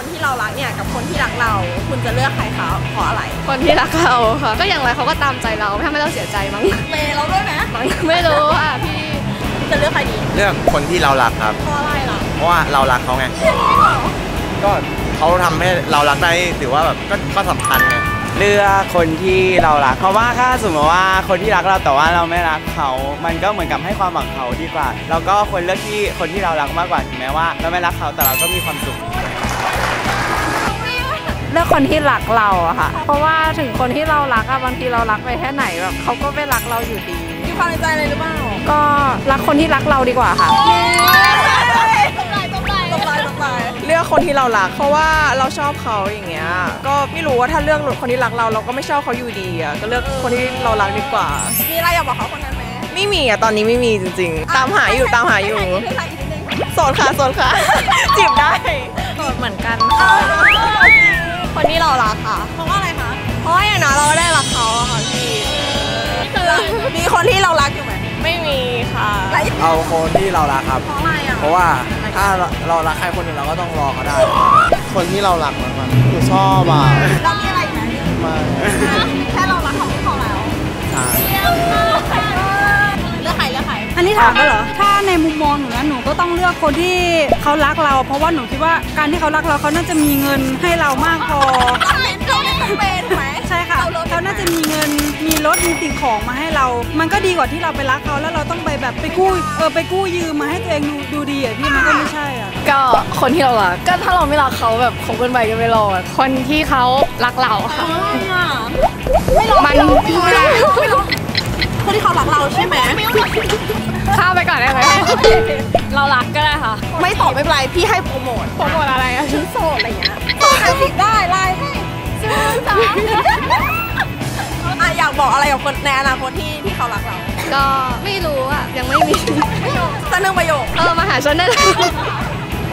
คนที่เรารักเนี่ยกับคนที่รักเราคุณจะเลือกใครคะเพราะอะไรคนที่รักเราค่ะก็อย่างไรเขาก็ตามใจเราไม่ทำให้เราเสียใจมั้งเมย์เราด้วยนะมั้งไม่รู้อ่ะพี่จะเลือกใครดีเลือกคนที่เรารักครับเพราะอะไรล่ะเพราะว่าเรารักเขาไงก็เขาทำให้เรารักได้ถือว่าแบบก็สำคัญไงเลือกคนที่เรารักเพราะว่าถ้าสมมติว่าคนที่รักเราแต่ว่าเราไม่รักเขามันก็เหมือนกับให้ความหวังเขาดีกว่าแล้วก็คนเลือกที่คนที่เรารักมากกว่าถึงแม้ว่าเราไม่รักเขาแต่เราก็มีความสุขเลือกคนที่รักเราอะค่ะเพราะว่าถึงคนที่เรารักอะบางทีเรารักไปแค่ไหนแบบเขาก็ไม่รักเราอยู่ดีมีความในใจอะไรหรือเปล่าก็รักคนที่รักเราดีกว่าค่ะเลือกคนที่เรารักเพราะว่าเราชอบเขาอย่างเงี้ยก็ไม่รู้ว่าถ้าเลือกคนที่รักเราเราก็ไม่ชอบเขาอยู่ดีอะก็เลือกคนที่เรารักดีกว่ามีอะไรอยากบอกเขาคนนั้นไหมไม่มีอะตอนนี้ไม่มีจริงๆตามหาอยู่โสดค่ะโสดค่ะจีบได้โสดเหมือนกันค่ะคนที่เรารักค่ะเพราะอะไรคะเพราะอย่างน้อยเราได้รักเขาค่ะพี่มีคนที่เรารักอยู่ไหมไม่มีค่ะเอาคนที่เรารักครับเพราะอะไรอ่ะเพราะว่าถ้าเรารักใครคนหนึ่งเราก็ต้องรอเขาได้คนที่เรารักมันคือชอบอ่ะเรามีอะไรอีกไหมไม่แค่เรารักเขาไม่พอแล้วเลือกใครอันนี้ถามได้เหรอถ้าในมุมมองหนูนะหนูก็ต้องเลือกคนที่เขารักเราเพราะว่าหนูคิดว่าการที่เขารักเราเขาน่าจะมีเงินให้เรามากพอใช่ค่ะเขาน่าจะมีเงินมีรถมีสิ่งของมาให้เรามันก็ดีกว่าที่เราไปรักเขาแล้วเราต้องไปแบบไปกู้ยืมมาให้ตัวเองดูดีอ่ะพี่มันก็ไม่ใช่อ่ะก็คนที่เรารักก็ถ้าเราไม่รักเขาแบบคบกันไปกันไม่รอดคนที่เขารักเราค่ะคนที่เขารักเราใช่ไหมข้าไปก่อนได้ไหมเรารักก็ได้ค่ะไม่ตอบไม่เป็นไรพี่ให้โปรโมทอะไรอะชิ้นโซดอะไรอย่างเงี้ยติดได้ไลน์ให้ซื้อจ้าอยากบอกอะไรกับคนในอนาคตที่เขารักเราก็ไม่รู้อะยังไม่มีสักหนึ่งประโยคมาหาฉันได้เลย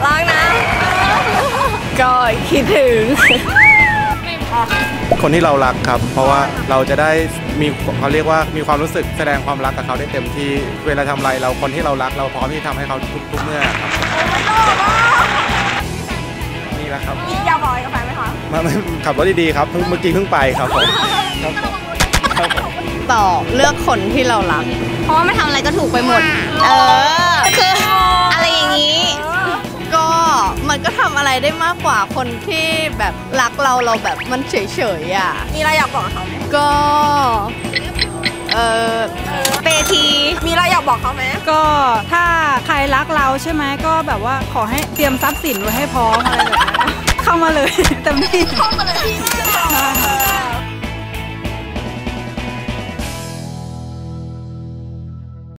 รักนะก็คิดถึงคนที่เรารักครับเพราะว่าเราจะได้มีเขาเรียกว่ามีความรู้สึกแสดงความรักกับเขาได้เต็มที่เวลาทำอะไรเราคนที่เรารักเราพร้อมที่ทำให้เขาทุกเมื่อครับนี่แหละครับอยากบอกอะไรกับแฟนไหมคะมาขับรถดีๆครับเมื่อกี้เพิ่งไปครับผมต่อเลือกคนที่เรารักเพราะว่าไม่ทำอะไรก็ถูกไปหมดคืออะไรอย่างนี้ก็มันก็ทำอะไรได้มากกว่าคนที่แบบรักเราแบบมันเฉยๆอ่ะมีอะไรอยากบอกเขาไหมก็เปทีมีอะไรอยากบอกเขาไหมก็ถ้าใครรักเราใช่ไหมก็แบบว่าขอให้เตรียมทรัพย์สินไว้ให้พร้อมอะไรแบบนี้เข้ามาเลยเต็มที่เข้ามาเลย